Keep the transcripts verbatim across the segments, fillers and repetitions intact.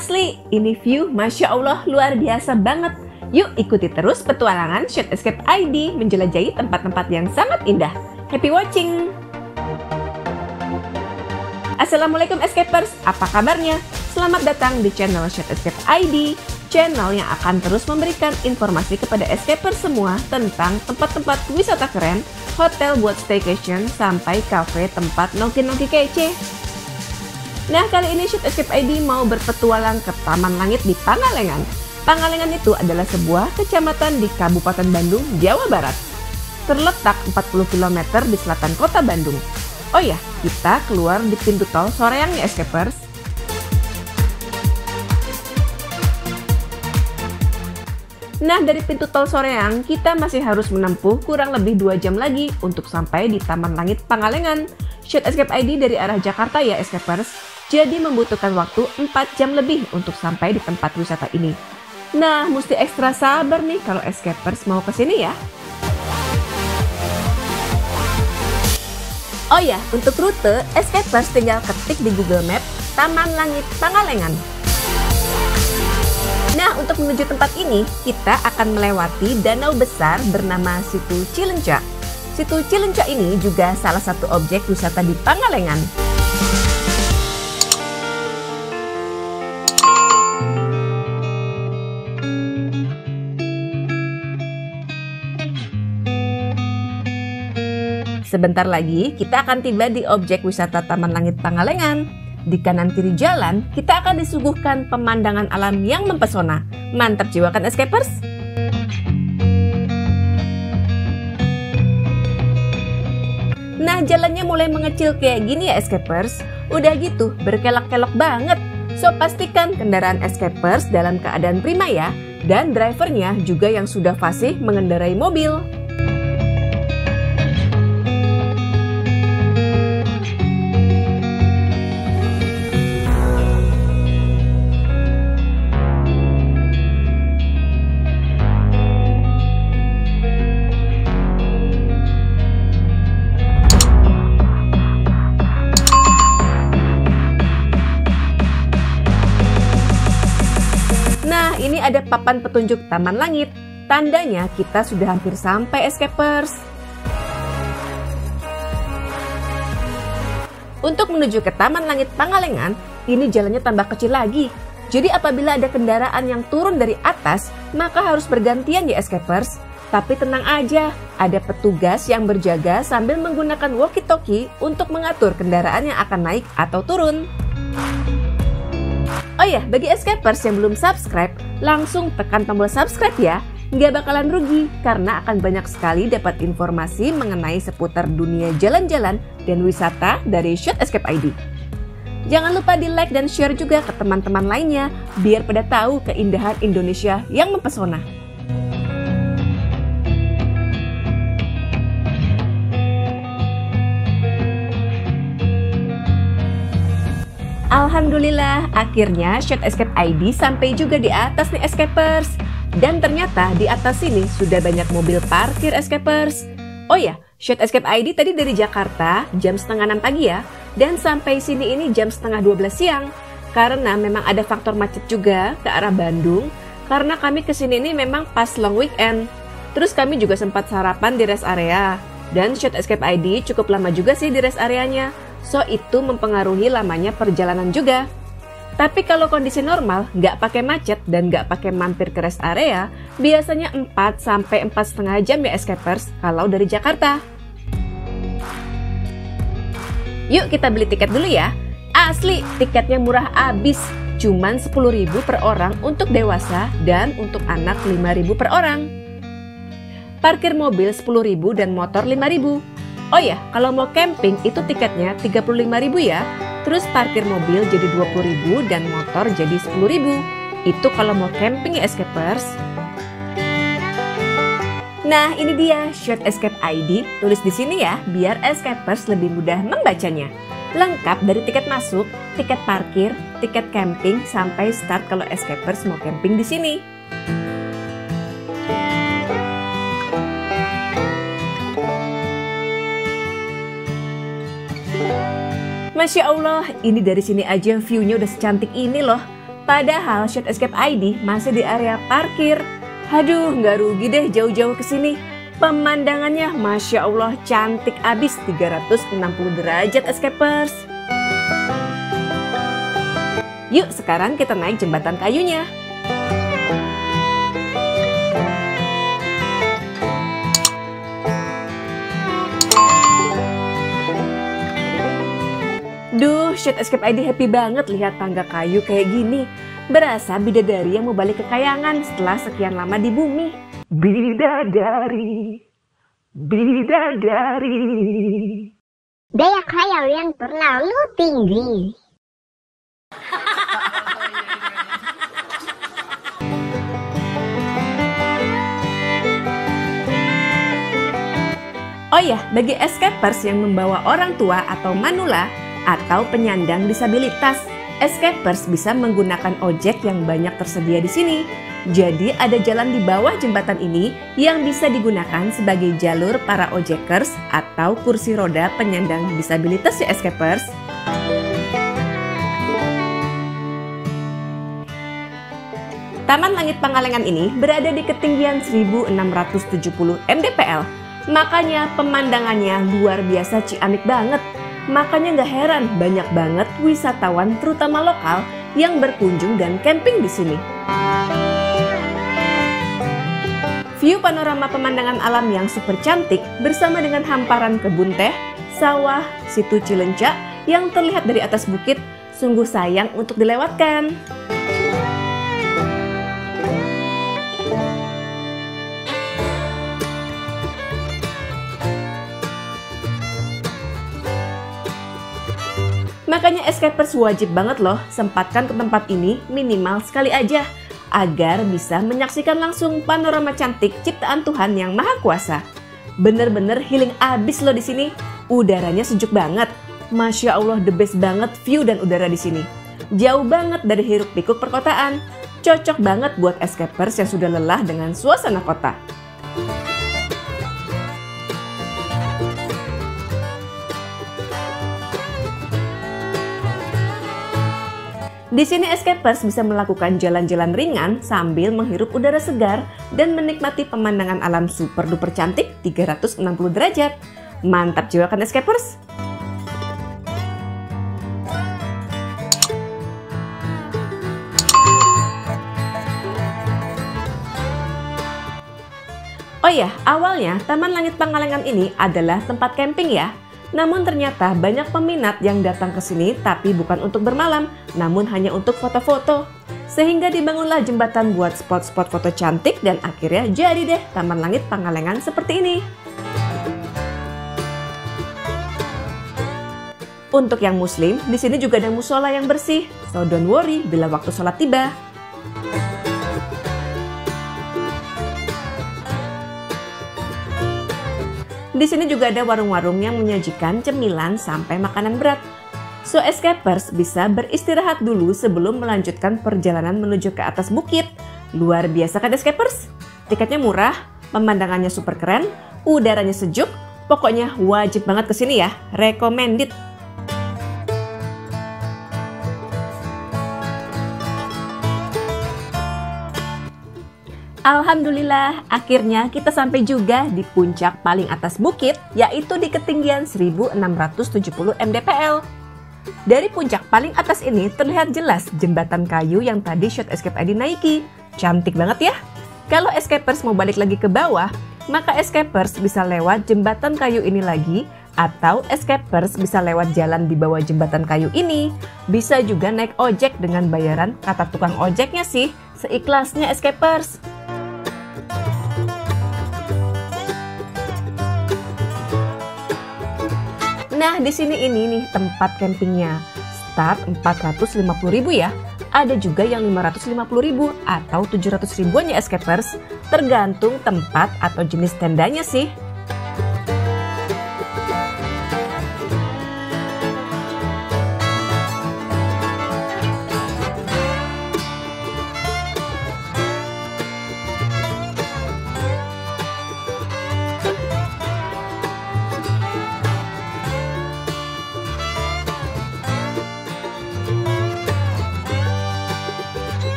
Asli, ini view Masya Allah luar biasa banget. Yuk ikuti terus petualangan Short Escape I D menjelajahi tempat-tempat yang sangat indah. Happy watching! Assalamualaikum Escapers, apa kabarnya? Selamat datang di channel Short Escape I D, channel yang akan terus memberikan informasi kepada Escapers semua tentang tempat-tempat wisata keren, hotel buat staycation, sampai kafe tempat nongki-nongki kece. Nah, kali ini Short Escape I D mau berpetualang ke Taman Langit di Pangalengan. Pangalengan itu adalah sebuah kecamatan di Kabupaten Bandung, Jawa Barat. Terletak empat puluh kilometer di selatan kota Bandung. Oh ya, kita keluar di pintu tol Soreang ya Escapers. Nah, dari pintu tol Soreang kita masih harus menempuh kurang lebih dua jam lagi untuk sampai di Taman Langit Pangalengan. Short Escape I D dari arah Jakarta ya Escapers. Jadi membutuhkan waktu empat jam lebih untuk sampai di tempat wisata ini. Nah, mesti ekstra sabar nih kalau escapers mau ke sini ya. Oh ya, untuk rute, escapers tinggal ketik di Google Map Taman Langit Pangalengan. Nah, untuk menuju tempat ini, kita akan melewati danau besar bernama Situ Cileunca. Situ Cileunca ini juga salah satu objek wisata di Pangalengan. Sebentar lagi kita akan tiba di objek wisata Taman Langit Pangalengan. Di kanan kiri jalan kita akan disuguhkan pemandangan alam yang mempesona. Mantap jiwa kan escapers? Nah, jalannya mulai mengecil kayak gini ya escapers. Udah gitu berkelok-kelok banget. So pastikan kendaraan escapers dalam keadaan prima ya. Dan drivernya juga yang sudah fasih mengendarai mobil. Ini ada papan petunjuk Taman Langit. Tandanya kita sudah hampir sampai escapers. Untuk menuju ke Taman Langit Pangalengan, ini jalannya tambah kecil lagi. Jadi apabila ada kendaraan yang turun dari atas, maka harus bergantian ya escapers. Tapi tenang aja, ada petugas yang berjaga sambil menggunakan walkie-talkie untuk mengatur kendaraan yang akan naik atau turun. Oh ya, bagi escapers yang belum subscribe, langsung tekan tombol subscribe ya. Nggak bakalan rugi, karena akan banyak sekali dapat informasi mengenai seputar dunia jalan-jalan dan wisata dari Short Escape I D. Jangan lupa di like dan share juga ke teman-teman lainnya, biar pada tahu keindahan Indonesia yang mempesona. Alhamdulillah, akhirnya Short Escape I D sampai juga di atas nih escapers. Dan ternyata di atas sini sudah banyak mobil parkir escapers. Oh ya, Short Escape I D tadi dari Jakarta jam setengah enam pagi ya. Dan sampai sini ini jam setengah dua belas siang. Karena memang ada faktor macet juga ke arah Bandung. Karena kami kesini ini memang pas long weekend. Terus kami juga sempat sarapan di rest area. Dan Short Escape I D cukup lama juga sih di rest areanya. So, itu mempengaruhi lamanya perjalanan juga. Tapi kalau kondisi normal, nggak pakai macet dan nggak pakai mampir ke rest area, biasanya empat sampai empat setengah jam ya escapers kalau dari Jakarta. Yuk kita beli tiket dulu ya. Asli, tiketnya murah abis. Cuman sepuluh ribu per orang untuk dewasa dan untuk anak lima ribu per orang. Parkir mobil sepuluh ribu dan motor lima ribu. Oh ya, kalau mau camping itu tiketnya tiga puluh lima ribu ya. Terus parkir mobil jadi dua puluh ribu dan motor jadi sepuluh ribu. Itu kalau mau camping ya escapers. Nah, ini dia Short Escape I D. Tulis di sini ya biar escapers lebih mudah membacanya. Lengkap dari tiket masuk, tiket parkir, tiket camping sampai start kalau escapers mau camping di sini. Masya Allah, ini dari sini aja view-nya udah secantik ini loh. Padahal Short Escape I D masih di area parkir. Aduh, nggak rugi deh jauh-jauh ke sini. Pemandangannya Masya Allah cantik abis, tiga ratus enam puluh derajat escapers. Yuk sekarang kita naik jembatan kayunya. Duh, Short Escape I D happy banget lihat tangga kayu kayak gini. Berasa bidadari yang mau balik ke kayangan setelah sekian lama di bumi. Bidadari, bidadari. Daya khayal yang terlalu tinggi. Oh ya, bagi escapers yang membawa orang tua atau manula, atau penyandang disabilitas, escapers bisa menggunakan ojek yang banyak tersedia di sini. Jadi ada jalan di bawah jembatan ini yang bisa digunakan sebagai jalur para ojekers atau kursi roda penyandang disabilitas ya escapers. Taman Langit Pangalengan ini berada di ketinggian seribu enam ratus tujuh puluh mdpl. Makanya pemandangannya luar biasa ciamik banget. Makanya nggak heran banyak banget wisatawan terutama lokal yang berkunjung dan camping di sini. View panorama pemandangan alam yang super cantik bersama dengan hamparan kebun teh, sawah, Situ Cileunca yang terlihat dari atas bukit sungguh sayang untuk dilewatkan. Makanya escapers wajib banget loh sempatkan ke tempat ini minimal sekali aja agar bisa menyaksikan langsung panorama cantik ciptaan Tuhan yang Maha Kuasa. Bener-bener healing abis loh di sini. Udaranya sejuk banget. Masya Allah the best banget view dan udara di sini. Jauh banget dari hiruk pikuk perkotaan. Cocok banget buat escapers yang sudah lelah dengan suasana kota. Di sini escapers bisa melakukan jalan-jalan ringan sambil menghirup udara segar dan menikmati pemandangan alam super duper cantik tiga ratus enam puluh derajat. Mantap jiwa kan escapers? Oh ya, awalnya Taman Langit Pangalengan ini adalah tempat camping ya. Namun ternyata banyak peminat yang datang ke sini tapi bukan untuk bermalam, namun hanya untuk foto-foto. Sehingga dibangunlah jembatan buat spot-spot foto cantik dan akhirnya jadi deh Taman Langit Pangalengan seperti ini. Untuk yang muslim, di sini juga ada musola yang bersih, so don't worry bila waktu sholat tiba. Di sini juga ada warung-warung yang menyajikan cemilan sampai makanan berat. So escapers bisa beristirahat dulu sebelum melanjutkan perjalanan menuju ke atas bukit. Luar biasa kan escapers? Tiketnya murah, pemandangannya super keren, udaranya sejuk, pokoknya wajib banget kesini ya, recommended. Alhamdulillah, akhirnya kita sampai juga di puncak paling atas bukit, yaitu di ketinggian seribu enam ratus tujuh puluh mdpl. Dari puncak paling atas ini terlihat jelas jembatan kayu yang tadi Short Escape I D naiki. Cantik banget ya. Kalau escapers mau balik lagi ke bawah, maka escapers bisa lewat jembatan kayu ini lagi, atau escapers bisa lewat jalan di bawah jembatan kayu ini. Bisa juga naik ojek dengan bayaran, kata tukang ojeknya sih, seikhlasnya escapers. Nah, di sini ini nih tempat campingnya. Start empat ratus lima puluh ribu ya. Ada juga yang lima ratus lima puluh ribu atau tujuh ratus ribuan ya escapers, tergantung tempat atau jenis tendanya sih.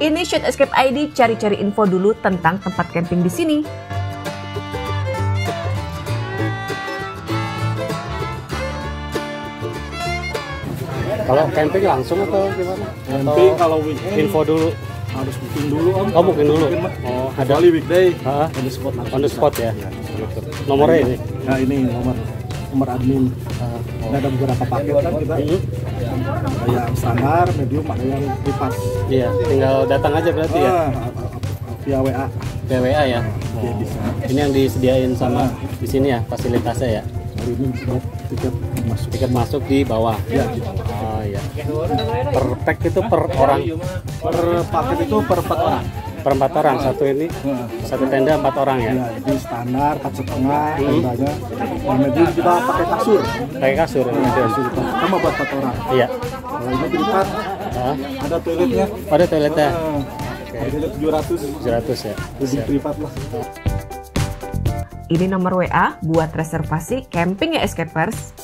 Ini Short Escape I D, cari-cari info dulu tentang tempat camping di sini. Kalau camping langsung atau gimana? Camping kalau weekend info dulu harus booking dulu om. Oh, booking dulu. Oh, ada kali weekday. Heeh. On the spot. On the spot ya. Nomornya ini. Nah, ini nomor nomor admin. Nah, ada beberapa paket kan kita. Ada yang standar, medium, ada yang privat. Iya, tinggal datang aja berarti ya. Via W A. Via W A ya. Ini yang disediain sama di sini ya, fasilitasnya ya. Ini tiket masuk. Tiket masuk di bawah. Iya. Oh iya. Per pack itu per orang. Per paket itu per empat orang. Per empat orang satu ini. Hmm. Satu tenda empat orang ya. Iya, ini standar empat setengah tendanya. Kemudian kita pakai kasur. Pakai kasur. Nah, kasur itu sama buat empat orang. Iya. Kalau ini privat, nah, ada toiletnya. Ada toiletnya. Nah, okay. Ada tujuh ratus. tujuh ratus ya. Lebih privat lah. Ini nomor W A buat reservasi camping ya escapers.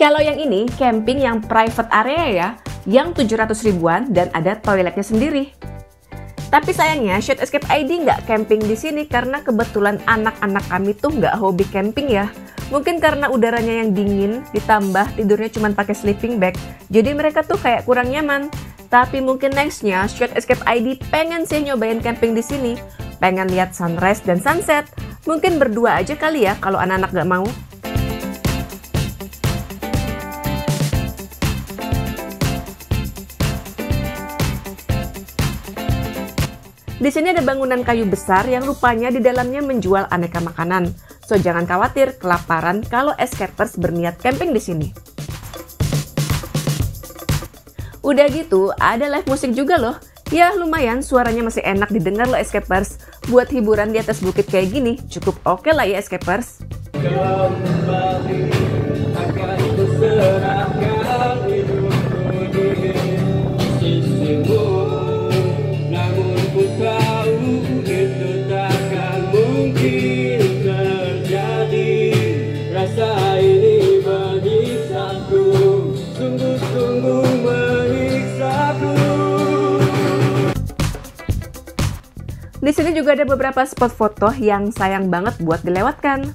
Kalau yang ini camping yang private area ya, yang tujuh ratus ribuan dan ada toiletnya sendiri. Tapi sayangnya Short Escape I D nggak camping di sini karena kebetulan anak-anak kami tuh nggak hobi camping ya. Mungkin karena udaranya yang dingin, ditambah tidurnya cuma pakai sleeping bag. Jadi mereka tuh kayak kurang nyaman. Tapi mungkin nextnya Short Escape I D pengen sih nyobain camping di sini. Pengen lihat sunrise dan sunset. Mungkin berdua aja kali ya kalau anak-anak nggak mau. Di sini ada bangunan kayu besar yang rupanya di dalamnya menjual aneka makanan. So jangan khawatir kelaparan kalau escapers berniat camping di sini. Udah gitu ada live musik juga loh. Ya lumayan suaranya masih enak didengar loh escapers. Buat hiburan di atas bukit kayak gini cukup oke lah ya escapers. Di sini juga ada beberapa spot foto yang sayang banget buat dilewatkan.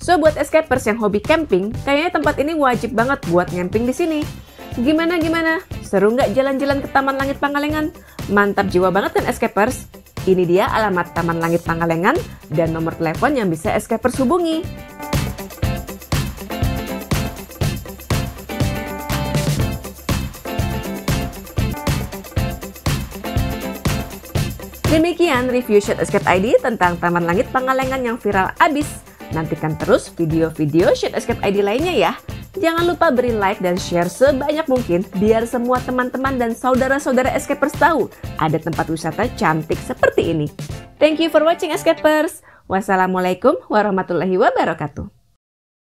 So buat escapers yang hobi camping, kayaknya tempat ini wajib banget buat camping di sini. Gimana gimana? Seru nggak jalan-jalan ke Taman Langit Pangalengan? Mantap jiwa banget kan escapers? Ini dia alamat Taman Langit Pangalengan dan nomor telepon yang bisa escapers hubungi. Demikian review Short Escape I D tentang Taman Langit Pangalengan yang viral abis. Nantikan terus video-video Short Escape I D lainnya ya. Jangan lupa beri like dan share sebanyak mungkin biar semua teman-teman dan saudara-saudara escapers tahu ada tempat wisata cantik seperti ini. Thank you for watching escapers. Wassalamualaikum warahmatullahi wabarakatuh.